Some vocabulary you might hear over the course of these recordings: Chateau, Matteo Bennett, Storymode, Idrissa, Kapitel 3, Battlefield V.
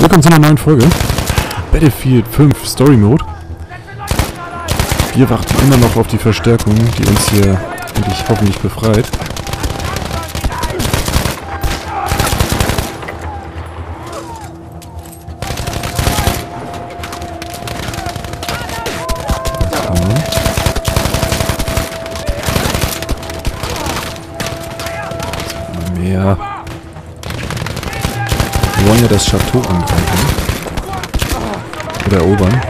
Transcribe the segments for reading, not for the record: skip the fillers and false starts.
Willkommen zu einer neuen Folge. Battlefield 5 Story Mode. Wir warten immer noch auf die Verstärkung, die uns hier endlich hoffentlich befreit. Ja. Wir wollen ja das Chateau angreifen. Oder erobern.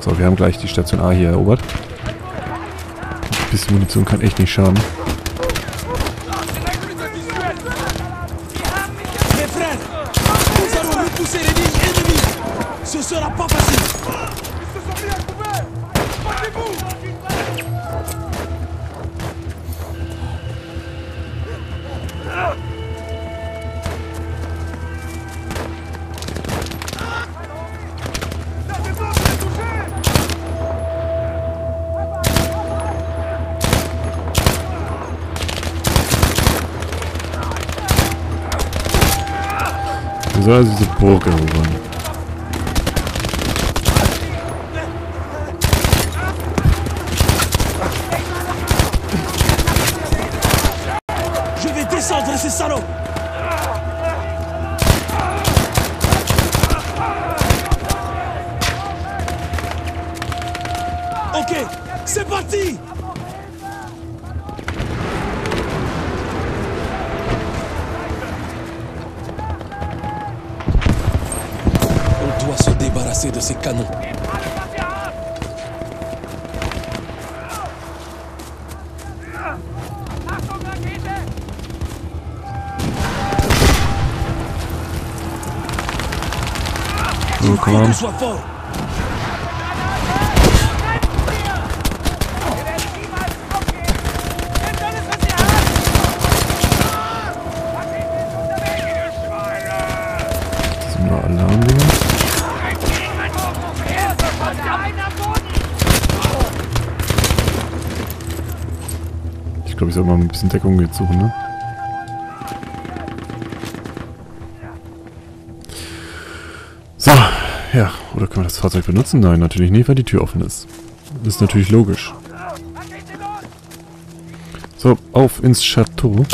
So, wir haben gleich die Station A hier erobert. Ein bisschen Munition kann echt nicht schaden. So, also diese Burg erobern. Okay, c'est parti! De ces canons. Oh, komm an. Ich glaube, ich soll mal ein bisschen Deckung jetzt suchen, ne? So, ja. Oder können wir das Fahrzeug benutzen? Nein, natürlich nicht, weil die Tür offen ist. Ist natürlich logisch. So, auf ins Chateau.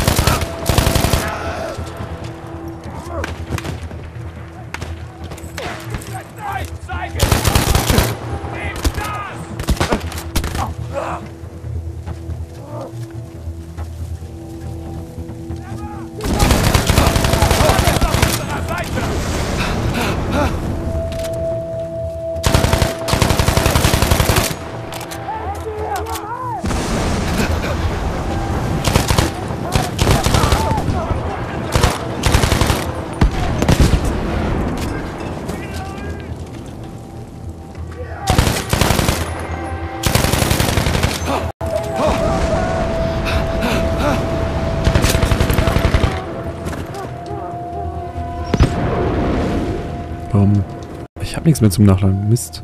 Ich habe nichts mehr zum Nachladen. Mist.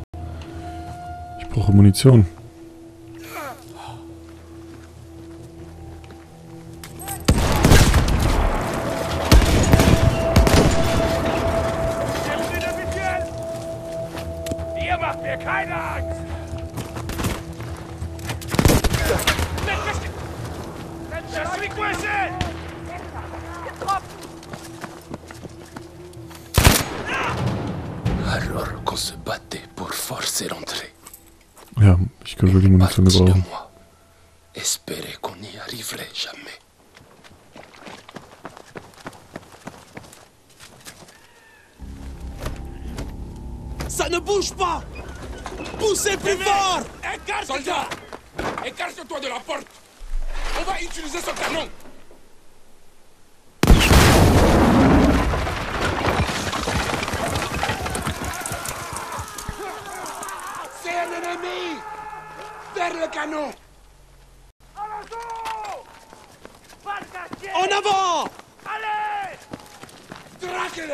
Ich brauche Munition. Ihr macht mir keine Angst. Ja, ich kann wirklich Munition gebrauchen. Ça ne bouge pas! Poussez plus fort! Soldat! Écarte-toi de la porte! On va utiliser ce canon! Canon. En avant! Allez! Drache!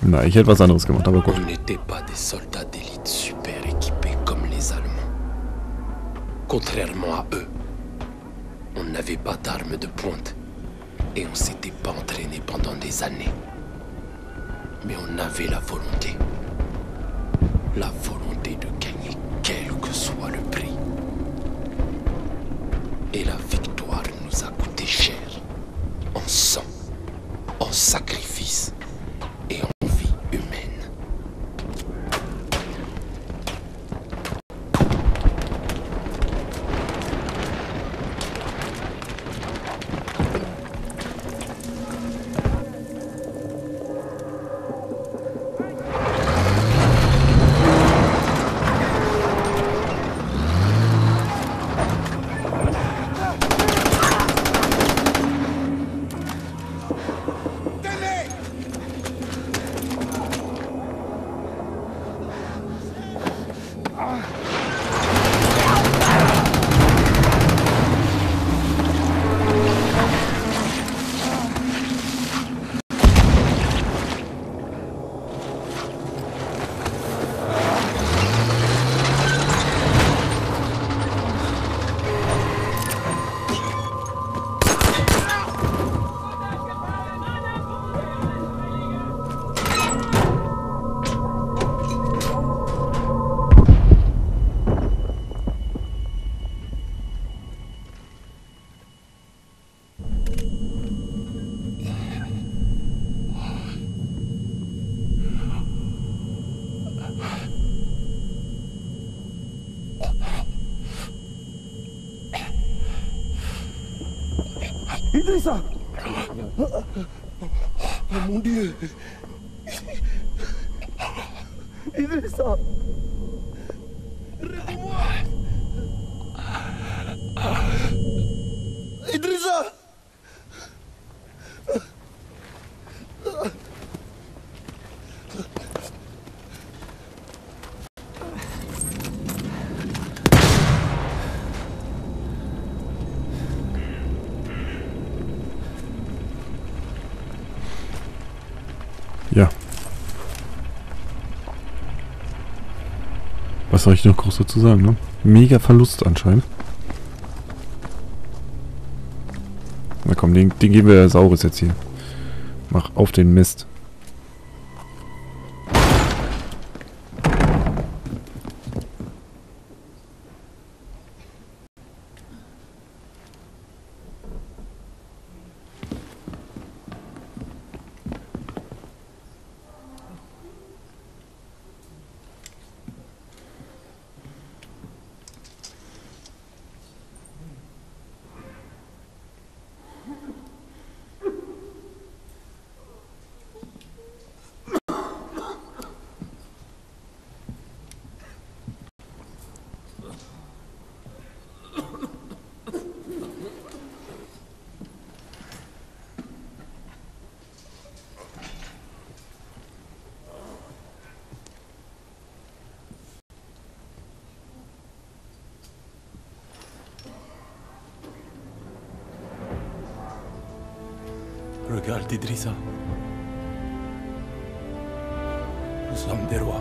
Na, ich hätte was anderes gemacht, aber gut. Vous n'étiez pas des soldats d'élite super équipés comme les Allemands. Contrairement à eux, on n'avait pas d'armes de pointe et on s'était pas entraîné pendant des années. Mais on avait la volonté de gagner quel que soit le prix. Et la victoire nous a coûté cher, en sang, en sacrifice et en vie humaine. Idrissa! Oh mon Dieu! Idrissa! Réveille-moi! Idrissa! Was soll ich noch groß dazu sagen, ne? Mega Verlust anscheinend. Na komm, den geben wir Saures jetzt hier. Mach auf den Mist. Regarde Idrissa. Nous sommes des rois.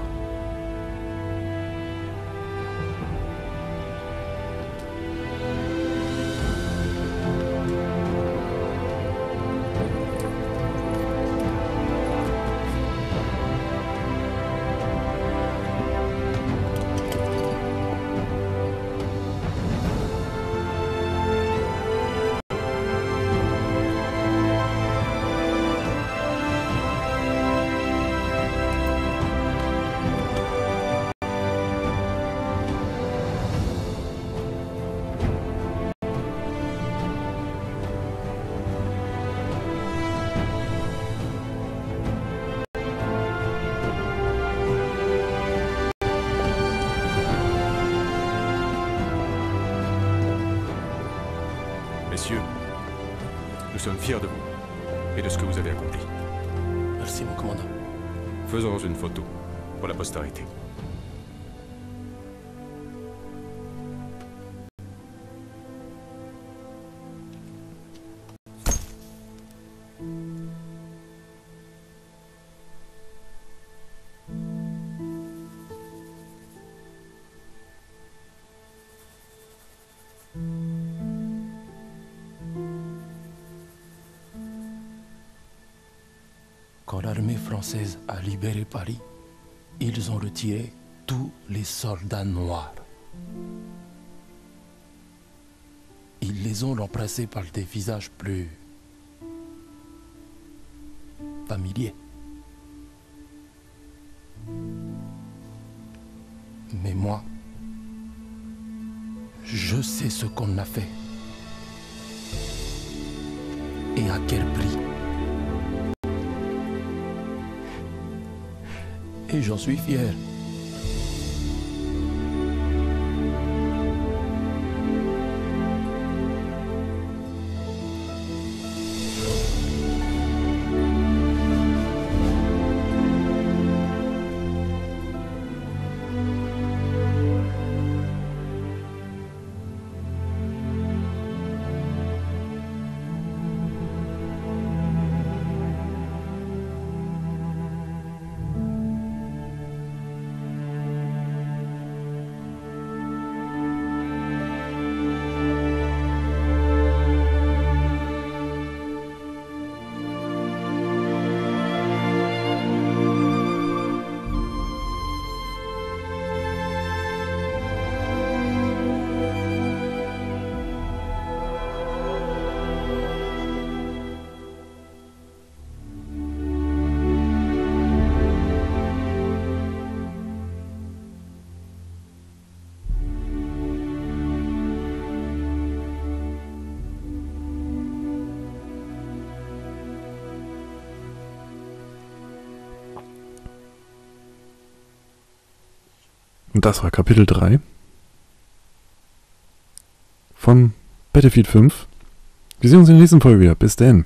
Messieurs, nous sommes fiers de vous et de ce que vous avez accompli. Merci, mon commandant. Faisons une photo pour la postérité. l'armée française a libéré Paris, ils ont retiré tous les soldats noirs. Ils les ont remplacés par des visages plus familiers. Mais moi, je sais ce qu'on a fait et à quel prix. Et j'en suis fier. Und das war Kapitel 3 von Battlefield 5. Wir sehen uns in der nächsten Folge wieder. Bis dann.